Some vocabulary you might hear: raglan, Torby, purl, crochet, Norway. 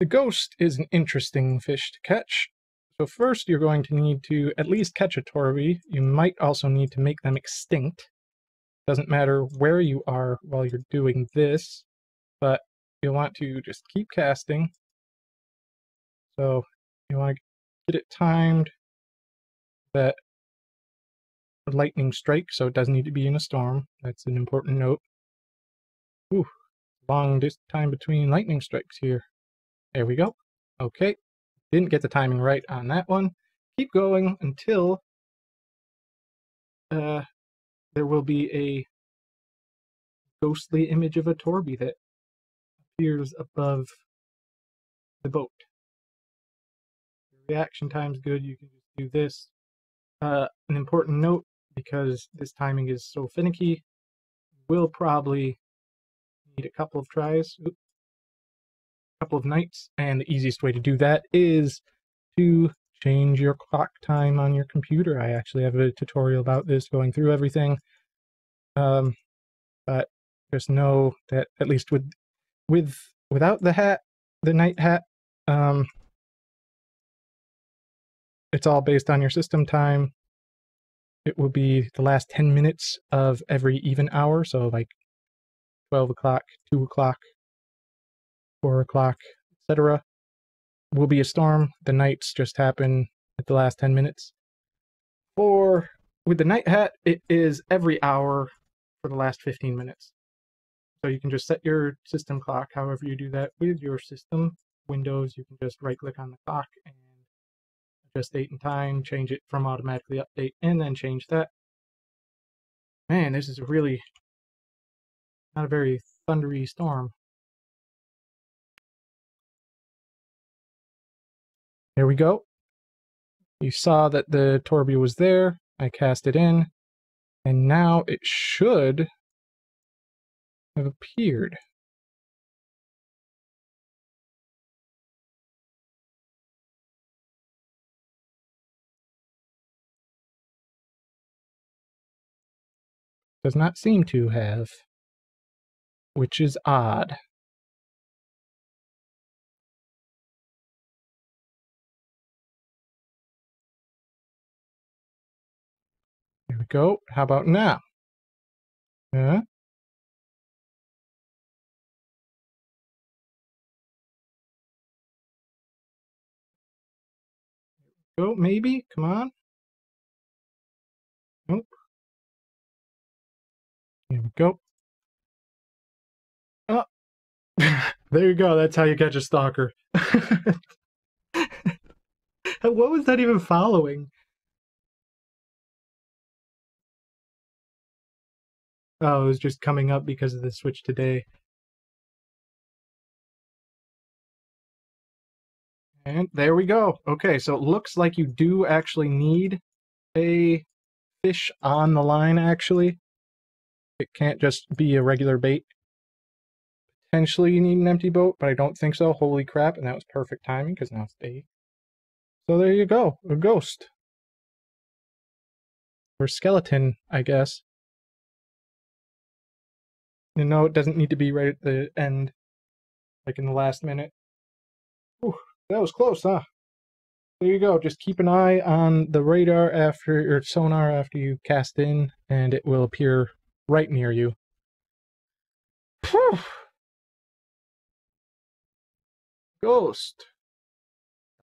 The ghost is an interesting fish to catch. So first you're going to need to at least catch a Torby. You might also need to make them extinct. Doesn't matter where you are while you're doing this, but you'll want to just keep casting. So you want to get it timed that a lightning strike, so it doesn't need to be in a storm. That's an important note. Ooh, long time between lightning strikes here. There we go. Okay, didn't get the timing right on that one. Keep going until there will be a ghostly image of a Torby that appears above the boat. The reaction time's good. You can just do this. An important note, because this timing is so finicky, we'll probably need a couple of tries, a couple of nights, and the easiest way to do that is to change your clock time on your computer. I actually have a tutorial about this, going through everything, but just know that at least without the hat, the night hat, it's all based on your system time. It will be the last 10 minutes of every even hour, so like 12 o'clock, 2 o'clock, 4 o'clock, etc. will be a storm. The nights just happen at the last 10 minutes. Or with the night hat, it is every hour for the last 15 minutes. So you can just set your system clock however you do that with your system. Windows, you can just right-click on the clock and adjust date and time, change it from automatically update, and then change that. Man, this is really not a very thundery storm. There we go. You saw that the Torby was there. I cast it in, and now it should have appeared. Does not seem to have, which is odd. There we go. How about now? Huh? Go, maybe? Come on. Nope. Here we go. Oh, there you go. That's how you catch a stalker. What was that even following? Oh, it was just coming up because of the switch today. And there we go. Okay, so it looks like you do actually need a fish on the line, actually. It can't just be a regular bait. Potentially you need an empty boat, but I don't think so. Holy crap, and that was perfect timing, because now it's day. So there you go, a ghost. Or skeleton, I guess. And no, it doesn't need to be right at the end, like in the last minute. Whew, that was close, huh? There you go, just keep an eye on the radar after, or sonar after you cast in, and it will appear right near you. Phew. Ghost.